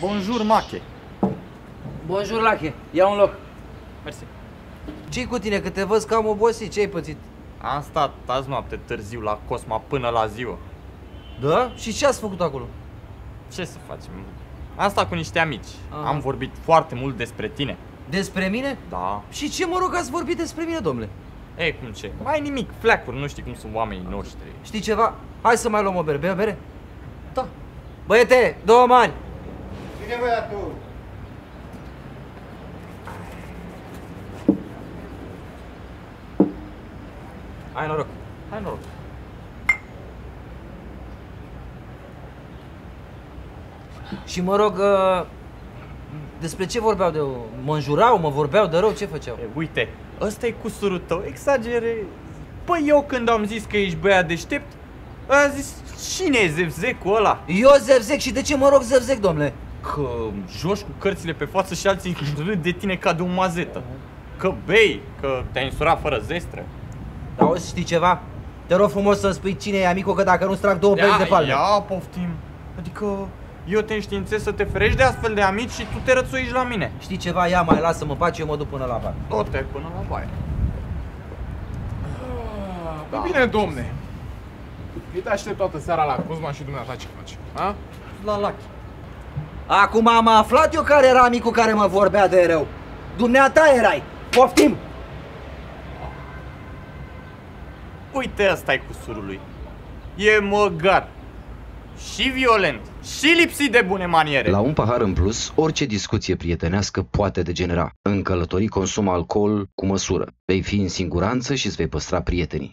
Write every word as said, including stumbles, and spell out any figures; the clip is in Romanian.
Bonjour, Mache. Bonjour, Lache. Ia un loc. Mersi. Ce-i cu tine? Că te văd că am obosit. Ce-ai pățit? Am stat azi noapte târziu la Cosma până la ziua. Da? Și ce ați făcut acolo? Ce să facem? Am stat cu niște amici. Aha. Am vorbit foarte mult despre tine. Despre mine? Da. Și ce mă rog ați vorbit despre mine, domnule? Ei, cum ce? Mai nimic, fleacuri, nu știi cum sunt oamenii noștri. Știi ceva? Hai să mai luăm o bere. Bea bere? Da. Băiete, două mani! Bine, băiatul! Hai noroc, hai noroc! Și mă rog, despre ce vorbeau? De mă înjurau, mă vorbeau de rău, ce făceau? E, uite, ăsta e cusurul tău, exagerezi. Păi eu când am zis că ești băiat deștept, am zis, cine e zevzecul ăla? Eu zevzec și de ce mă rog zevzec, domnule? Că joci cu cărțile pe față și alții râd de tine ca de o mazetă. Că bei, că te-ai însurat fără zestră. Dar auzi, știi ceva? Te rog frumos să-mi spui cine e amicul, că dacă nu-ți trag două perechi de palme. Ia, poftim. Adică... eu te înștiințez să te ferești de astfel de amici și tu te rățuiești la mine. Știi ceva? Ia mai lasă-mă pace, eu mă duc până la baie. Tot te până la baie. Da, păi bine, domne. Eu te aștept toată seara la Cosma și dumneata ce faci, a? La Lache. Acum am aflat eu care era amicul care mă vorbea de rău. Dumneata erai. Poftim! Uite, ăsta-i cusurul lui. E măgar. Și violent, și lipsit de bune maniere. La un pahar în plus, orice discuție prietenească poate degenera. În călătorii consumă alcool cu măsură. Vei fi în siguranță și îți vei păstra prietenii.